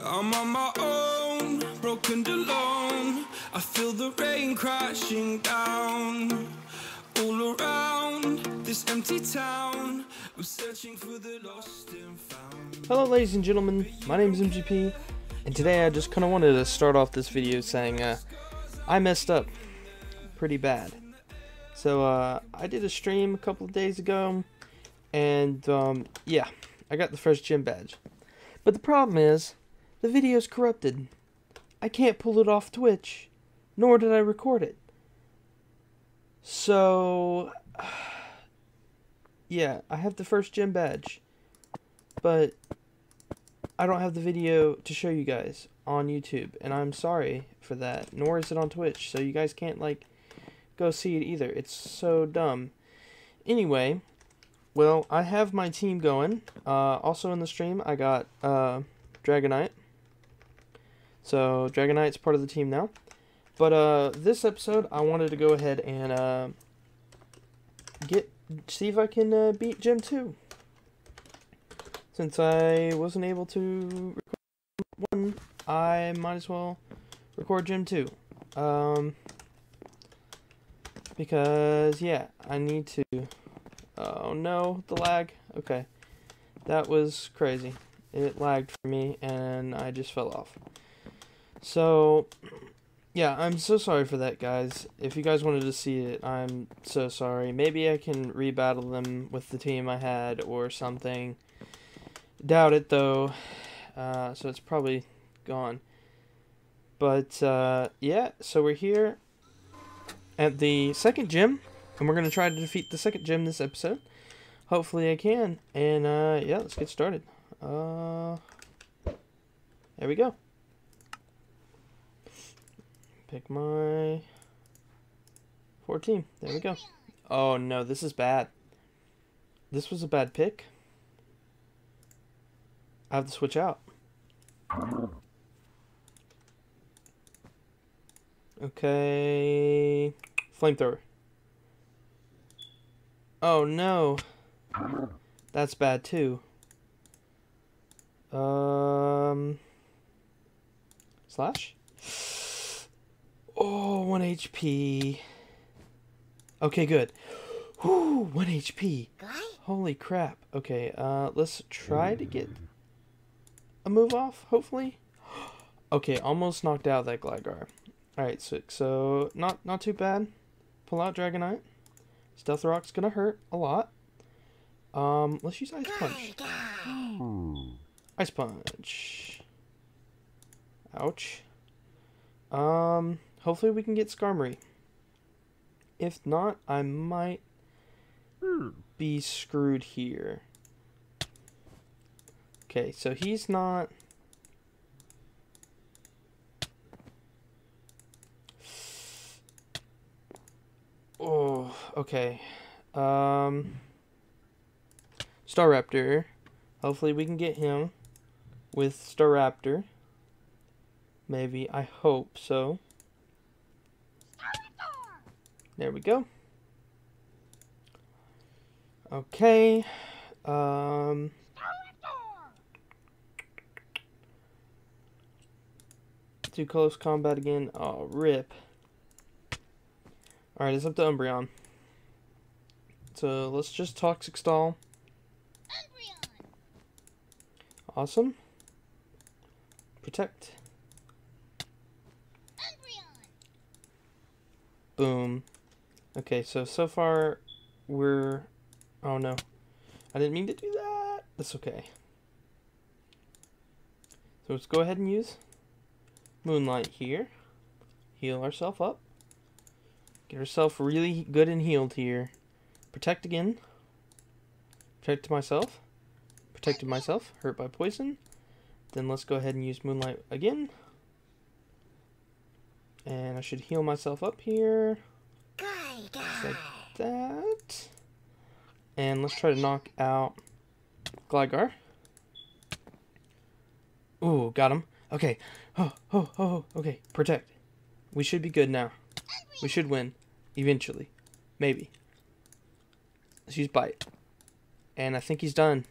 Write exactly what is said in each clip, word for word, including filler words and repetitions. I'm on my own, broken and alone. I feel the rain crashing down all around this empty town. I'm searching for the lost and found. Hello ladies and gentlemen, my name is M G P, and today I just kind of wanted to start off this video saying uh, I messed up pretty bad. So uh, I did a stream a couple of days ago, and um, yeah, I got the first gym badge. But the problem is, the video's corrupted. I can't pull it off Twitch, nor did I record it. So, yeah, I have the first gym badge, but I don't have the video to show you guys on YouTube, and I'm sorry for that, nor is it on Twitch, so you guys can't, like, go see it either. It's so dumb. Anyway, well, I have my team going. Uh, also in the stream, I got uh, Dragonite. So, Dragonite's part of the team now. But uh, this episode, I wanted to go ahead and uh, get see if I can uh, beat Gym two. Since I wasn't able to record one, I might as well record Gym two. Um, because, yeah, I need to... Oh no, the lag. Okay, that was crazy. It lagged for me, and I just fell off. So, yeah, I'm so sorry for that, guys. If you guys wanted to see it, I'm so sorry. Maybe I can rebattle them with the team I had or something. Doubt it, though. Uh, so it's probably gone. But, uh, yeah, so we're here at the second gym, and we're going to try to defeat the second gym this episode. Hopefully I can. And, uh, yeah, let's get started. Uh, there we go. Pick my fourteen. There we go. Oh, no, this is bad. This was a bad pick. I have to switch out. Okay. Flamethrower. Oh, no. That's bad, too. Um. Slash? Oh, one H P. Okay, good. Whew, one H P. Holy crap. Okay, uh, let's try to get a move off, hopefully. Okay, almost knocked out that Gligar. Alright, so, so not, not too bad. Pull out Dragonite. Stealth Rock's gonna hurt a lot. Um, let's use Ice Punch. Ice Punch. Ouch. Um... Hopefully we can get Skarmory. If not, I might be screwed here. Okay, so he's not... Oh, okay. Um, Staraptor. Hopefully we can get him with Staraptor. Maybe. I hope so. There we go. Okay. Um, too close combat again. Oh, rip. Alright, it's up to Umbreon. So let's just Toxic Stall. Umbreon. Awesome. Protect. Umbreon. Boom. Okay, so, so far, we're... Oh, no. I didn't mean to do that. That's okay. So, let's go ahead and use Moonlight here. Heal ourselves up. Get ourselves really good and healed here. Protect again. Protect myself. Protected myself. Hurt by poison. Then, let's go ahead and use Moonlight again. And I should heal myself up here. Just like that. And let's try to knock out Gligar. Ooh, got him. Okay. Oh, oh, oh, okay. Protect. We should be good now. We should win. Eventually. Maybe. Let's use Bite. And I think he's done.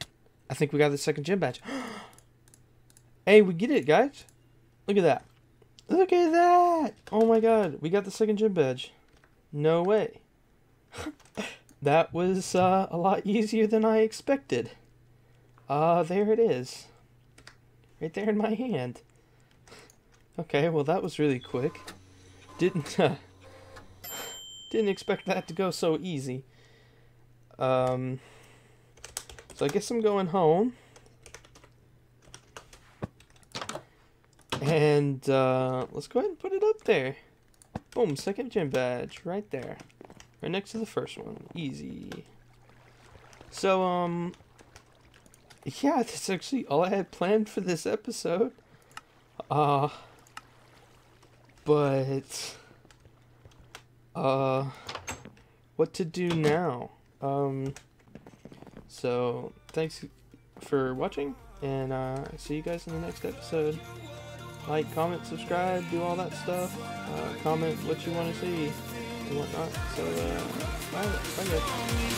I think we got the second gym badge. Hey, we get it, guys. Look at that. Look at that. Oh my god. We got the second gym badge. No way. That was uh, a lot easier than I expected. Uh, there it is. Right there in my hand. Okay, well that was really quick. Didn't, uh, didn't expect that to go so easy. Um, so I guess I'm going home. And uh, let's go ahead and put it up there. Boom, second gym badge right there. Right next to the first one. Easy. So, um... yeah, that's actually all I had planned for this episode. Uh... But... Uh... What to do now? Um... So, thanks for watching. And, uh, see you guys in the next episode. Like, comment, subscribe, do all that stuff. Uh, comment what you want to see. And whatnot, so uh, bye, bye guys.